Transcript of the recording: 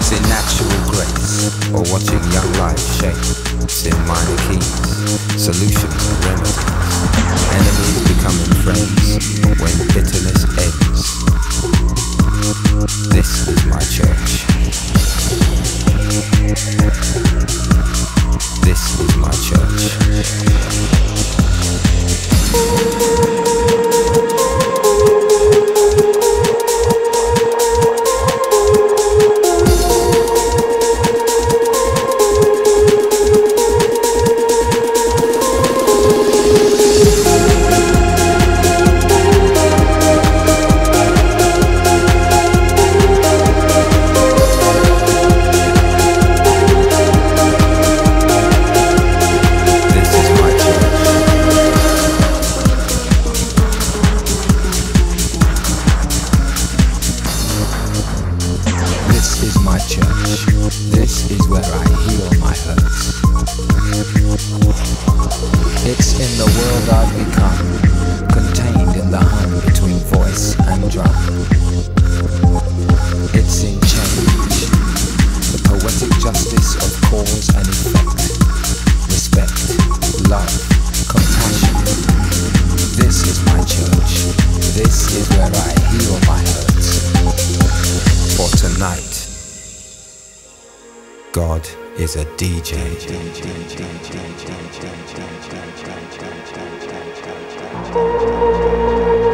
It's in natural grace, or watching young life shape. It's in minor keys, solutions and remedies. Enemies becoming friends when bitterness ends. This is my church. This is my church. God is a DJ.